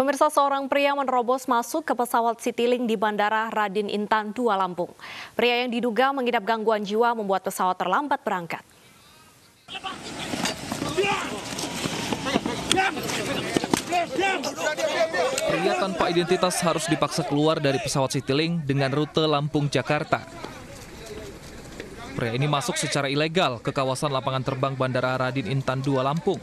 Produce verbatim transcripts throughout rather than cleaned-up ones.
Pemirsa, seorang pria menerobos masuk ke pesawat Citilink di Bandara Radin Intan, Dua Lampung. Pria yang diduga mengidap gangguan jiwa membuat pesawat terlambat berangkat. Pria tanpa identitas harus dipaksa keluar dari pesawat Citilink dengan rute Lampung, Jakarta. Pria ini masuk secara ilegal ke kawasan lapangan terbang Bandara Radin Intan, Dua Lampung.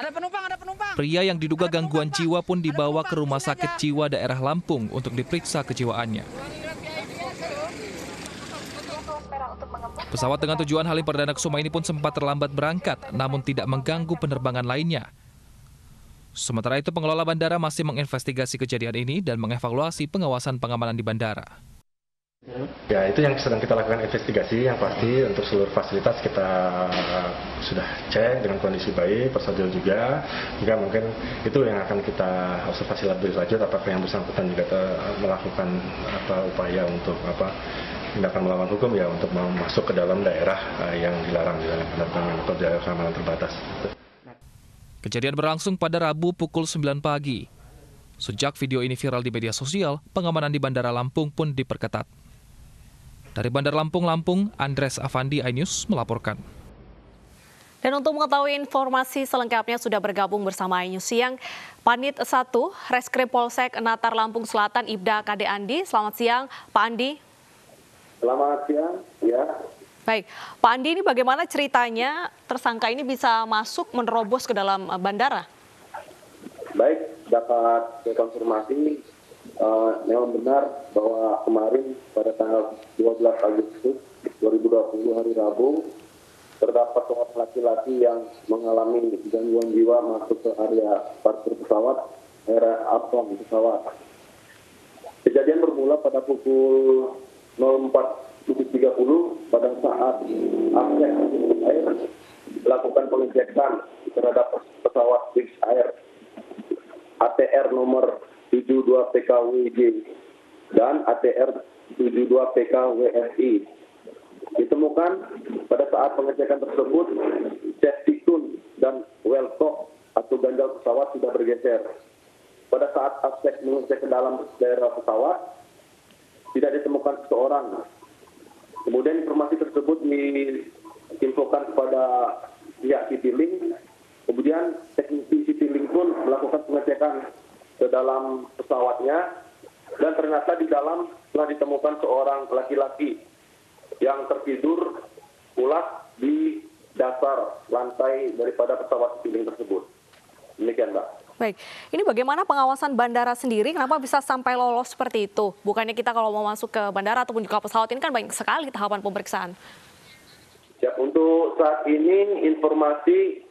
Ada penumpang, ada penumpang. Pria yang diduga gangguan jiwa pun dibawa ke rumah sakit jiwa daerah Lampung untuk diperiksa kejiwaannya. Pesawat dengan tujuan Halim Perdanakusuma ini pun sempat terlambat berangkat, namun tidak mengganggu penerbangan lainnya. Sementara itu, pengelola bandara masih menginvestigasi kejadian ini dan mengevaluasi pengawasan pengamanan di bandara. Ya, itu yang sedang kita lakukan investigasi. Yang pasti untuk seluruh fasilitas kita sudah cek dengan kondisi baik, personil juga. Jika mungkin itu yang akan kita observasi lebih lanjut, apakah yang bersangkutan juga melakukan apa upaya untuk apa tindakan melawan hukum, ya untuk masuk ke dalam daerah yang dilarang di dalam penerbangan atau daerah keamanan terbatas. Kejadian berlangsung pada Rabu pukul sembilan pagi. Sejak video ini viral di media sosial, pengamanan di Bandara Lampung pun diperketat. Dari Bandar Lampung, Lampung, Andres Avandi, iNews melaporkan. Dan untuk mengetahui informasi selengkapnya sudah bergabung bersama iNews Siang, Panit satu, Reskrim Polsek Natar Lampung Selatan, Ibda Kade Andi. Selamat siang, Pak Andi. Selamat siang, ya. Baik, Pak Andi, ini bagaimana ceritanya tersangka ini bisa masuk menerobos ke dalam bandara? Baik, dapat dikonfirmasi. Uh, memang benar bahwa kemarin pada tanggal dua belas Agustus dua ribu dua puluh hari Rabu terdapat seorang laki-laki yang mengalami gangguan jiwa masuk ke area parkir pesawat, area apron pesawat. Kejadian bermula pada pukul nol empat tiga puluh pada saat A V S E C Wings Air melakukan pengecekan terhadap pesawat Wings Air A T R nomor tujuh dua P K W J dan A T R tujuh dua P K W S I. Ditemukan pada saat pengecekan tersebut, safety tune dan wellcock atau ganjal pesawat sudah bergeser. Pada saat A V S E C mengecek ke dalam daerah pesawat, tidak ditemukan seseorang. Kemudian informasi tersebut diinfokan kepada pihak Citilink. Kemudian teknisi Citilink pun melakukan pengecekan ke dalam pesawatnya, dan ternyata di dalam telah ditemukan seorang laki-laki yang tertidur pulas di dasar lantai daripada pesawat Citilink tersebut. Demikian, Mbak. Baik, ini bagaimana pengawasan bandara sendiri? Kenapa bisa sampai lolos seperti itu? Bukannya kita kalau mau masuk ke bandara ataupun juga pesawat ini kan banyak sekali tahapan pemeriksaan. Ya, untuk saat ini informasi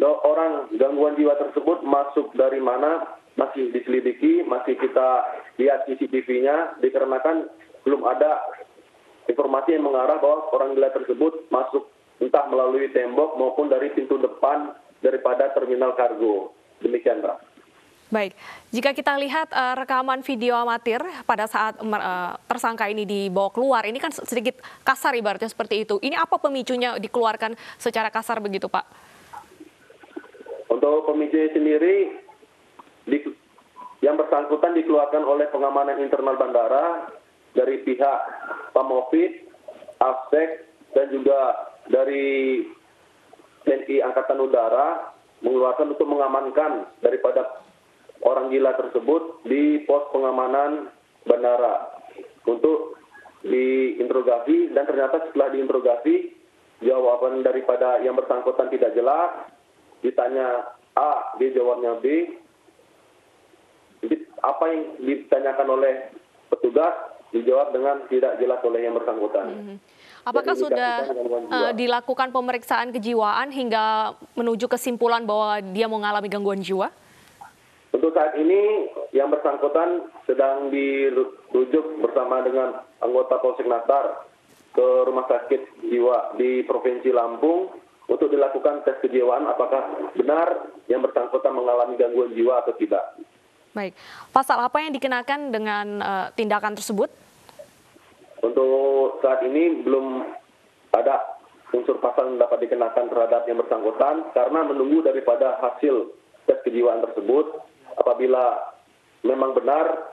orang gangguan jiwa tersebut masuk dari mana masih diselidiki, masih kita lihat C C T V-nya, dikarenakan belum ada informasi yang mengarah bahwa orang gila tersebut masuk entah melalui tembok maupun dari pintu depan daripada terminal kargo. Demikian, Pak. Baik, jika kita lihat uh, rekaman video amatir pada saat uh, tersangka ini dibawa keluar, ini kan sedikit kasar ibaratnya seperti itu. Ini apa pemicunya dikeluarkan secara kasar begitu, Pak? Untuk pemicu sendiri, yang bersangkutan dikeluarkan oleh pengamanan internal bandara dari pihak P A M O V I T, A V S E C, dan juga dari T N I Angkatan Udara mengeluarkan untuk mengamankan daripada orang gila tersebut di pos pengamanan bandara untuk diinterogasi, dan ternyata setelah diinterogasi jawaban daripada yang bersangkutan tidak jelas. Ditanya A, dia jawabnya B. Jadi apa yang ditanyakan oleh petugas dijawab dengan tidak jelas oleh yang bersangkutan. Mm-hmm. Apakah jadi, sudah uh, dilakukan pemeriksaan kejiwaan hingga menuju kesimpulan bahwa dia mengalami gangguan jiwa? Untuk saat ini yang bersangkutan sedang dirujuk bersama dengan anggota Polsek Natar ke rumah sakit jiwa di Provinsi Lampung untuk dilakukan tes kejiwaan apakah benar yang bersangkutan mengalami gangguan jiwa atau tidak. Baik, pasal apa yang dikenakan dengan uh, tindakan tersebut? Untuk saat ini belum ada unsur pasal yang dapat dikenakan terhadap yang bersangkutan karena menunggu daripada hasil tes kejiwaan tersebut. Apabila memang benar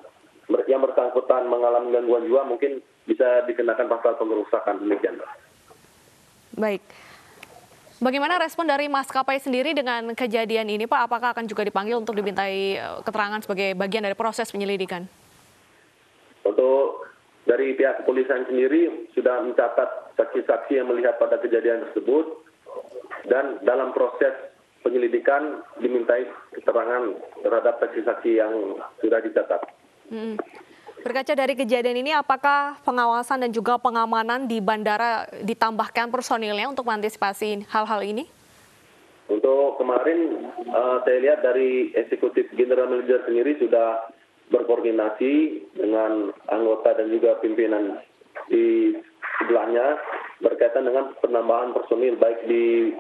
yang bersangkutan mengalami gangguan jiwa, mungkin bisa dikenakan pasal pengerusakan. Demikian. Baik. Bagaimana respon dari maskapai sendiri dengan kejadian ini, Pak? Apakah akan juga dipanggil untuk dimintai keterangan sebagai bagian dari proses penyelidikan? Untuk dari pihak kepolisian sendiri sudah mencatat saksi-saksi yang melihat pada kejadian tersebut, dan dalam proses penyelidikan dimintai keterangan terhadap saksi-saksi yang sudah dicatat. Hmm. Berkaca dari kejadian ini, apakah pengawasan dan juga pengamanan di bandara ditambahkan personilnya untuk mengantisipasi hal-hal ini? Untuk kemarin, uh, saya lihat dari eksekutif general manager sendiri sudah berkoordinasi dengan anggota dan juga pimpinan di sebelahnya berkaitan dengan penambahan personil baik di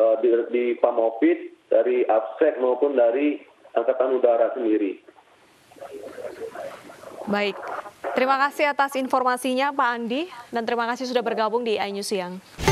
uh, di, di P A M OVIT, dari AVSEC maupun dari Angkatan Udara sendiri. Baik, terima kasih atas informasinya Pak Andi, dan terima kasih sudah bergabung di iNews Siang.